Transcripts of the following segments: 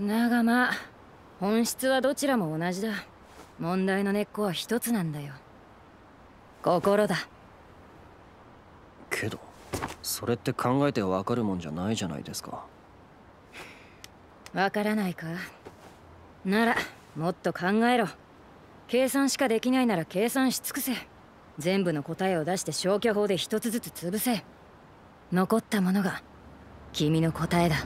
だがまあ本質はどちらも同じだ。問題の根っこは一つなんだよ。心だ。けどそれって考えてわかるもんじゃないじゃないですか。わからないか。ならもっと考えろ。計算しかできないなら計算し尽くせ。全部の答えを出して消去法で一つずつ潰せ。残ったものが君の答えだ。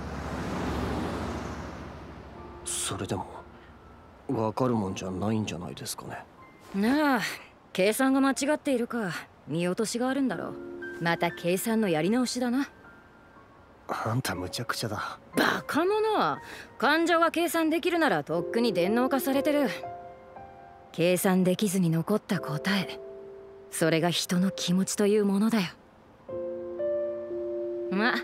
それでもわかるもんじゃないんじゃないですかね。なあ、計算が間違っているか見落としがあるんだろう。また計算のやり直しだな。あんたむちゃくちゃだ。バカ者。感情が計算できるならとっくに電脳化されてる。計算できずに残った答え、それが人の気持ちというものだよ。まあ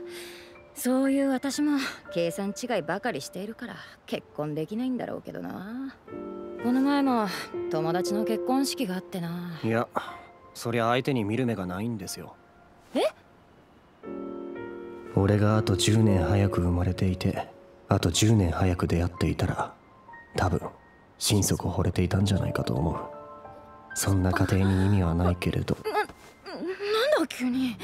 そういう私も計算違いばかりしているから結婚できないんだろうけどな。この前も友達の結婚式があってな。いや、そりゃ相手に見る目がないんですよ。え？俺があと10年早く生まれていて、あと10年早く出会っていたら多分心底惚れていたんじゃないかと思う。そんな家庭に意味はないけれど。なんだ急に。